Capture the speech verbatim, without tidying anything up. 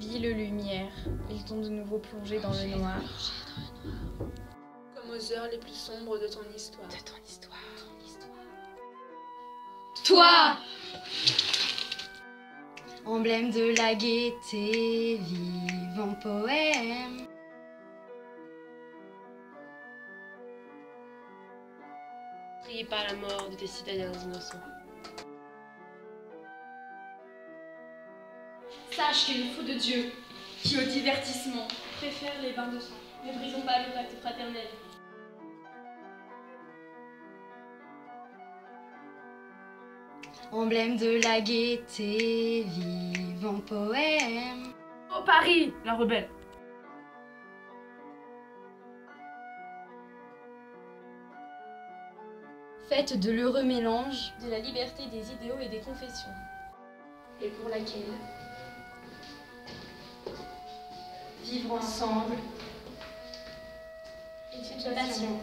Ville lumière, ils t'ont de nouveau plongé dans le noir. Comme aux heures les plus sombres de ton histoire. De ton histoire. Ton histoire. Toi, emblème de la gaieté, vivant poème. Pris par la mort de tes citadins innocents. Sache que les fous de Dieu, qui au divertissement préfèrent les bains de sang, ne brisons pas le pacte fraternel. Emblème de la gaieté, vivant poème. Au Paris, la rebelle. Fête de l'heureux mélange, de la liberté des idéaux et des confessions. Et pour laquelle vivre ensemble est une passion.